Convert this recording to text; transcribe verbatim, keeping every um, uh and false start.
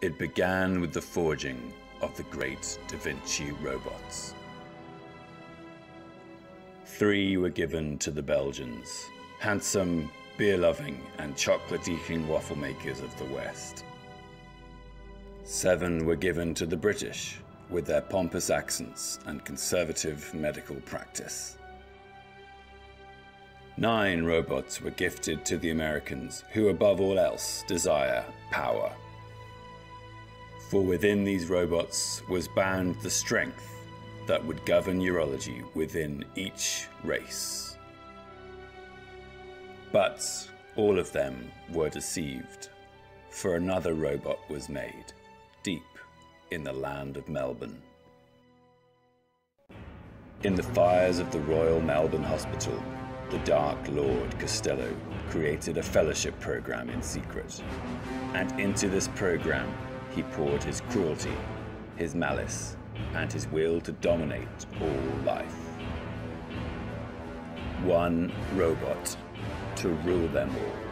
It began with the forging of the great Da Vinci robots. Three were given to the Belgians, handsome, beer-loving and chocolate-eating waffle makers of the West. Seven were given to the British, with their pompous accents and conservative medical practice. Nine robots were gifted to the Americans, who above all else desire power. For within these robots was bound the strength that would govern urology within each race. But all of them were deceived, for another robot was made, deep in the land of Melbourne. In the fires of the Royal Melbourne Hospital, the Dark Lord Costello created a fellowship program in secret, and into this program he poured his cruelty, his malice, and his will to dominate all life. One robot to rule them all.